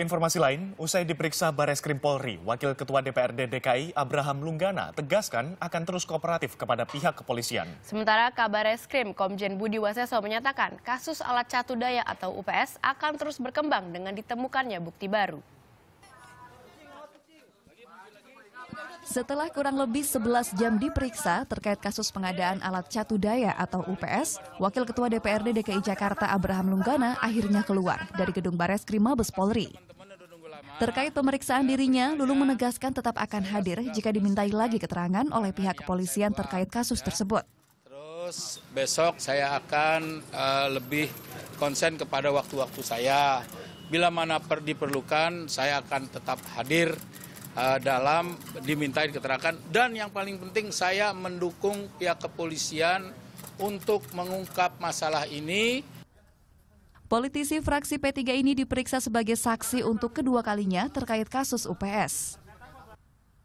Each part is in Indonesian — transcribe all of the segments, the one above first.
Informasi lain, usai diperiksa Bareskrim Polri, Wakil Ketua DPRD DKI Abraham Lunggana tegaskan akan terus kooperatif kepada pihak kepolisian. Sementara Kabareskrim Komjen Budi Waseso menyatakan kasus alat catu daya atau UPS akan terus berkembang dengan ditemukannya bukti baru. Setelah kurang lebih 11 jam diperiksa terkait kasus pengadaan alat catu daya atau UPS, Wakil Ketua DPRD DKI Jakarta Abraham Lunggana akhirnya keluar dari gedung Bareskrim Mabes Polri. Terkait pemeriksaan dirinya, Lulung menegaskan tetap akan hadir jika dimintai lagi keterangan oleh pihak kepolisian terkait kasus tersebut. Terus besok saya akan lebih konsen kepada waktu-waktu saya. Bila mana diperlukan, saya akan tetap hadir dalam dimintai keterangan, dan yang paling penting saya mendukung pihak kepolisian untuk mengungkap masalah ini. Politisi fraksi P3 ini diperiksa sebagai saksi untuk kedua kalinya terkait kasus UPS.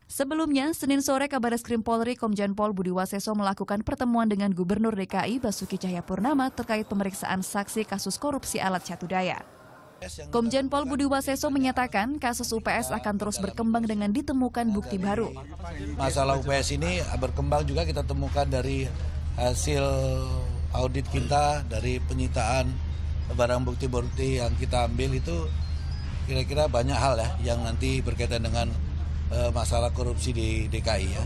Sebelumnya, Senin sore Kabareskrim Polri Komjen Pol Budi Waseso melakukan pertemuan dengan Gubernur DKI Basuki Cahyapurnama terkait pemeriksaan saksi kasus korupsi alat catu daya. Komjen Pol Budi Waseso menyatakan kasus UPS akan terus berkembang dengan ditemukan bukti baru. Masalah UPS ini berkembang juga, kita temukan dari hasil audit kita, dari penyitaan barang bukti-bukti yang kita ambil itu kira-kira banyak hal ya yang nanti berkaitan dengan masalah korupsi di DKI ya.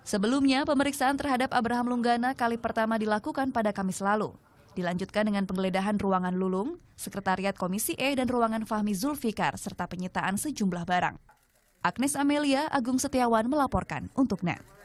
Sebelumnya pemeriksaan terhadap Abraham Lunggana kali pertama dilakukan pada Kamis lalu. Dilanjutkan dengan penggeledahan ruangan Lulung, Sekretariat Komisi E dan ruangan Fahmi Zulfikar, serta penyitaan sejumlah barang. Agnes Amelia, Agung Setiawan melaporkan untuk NET.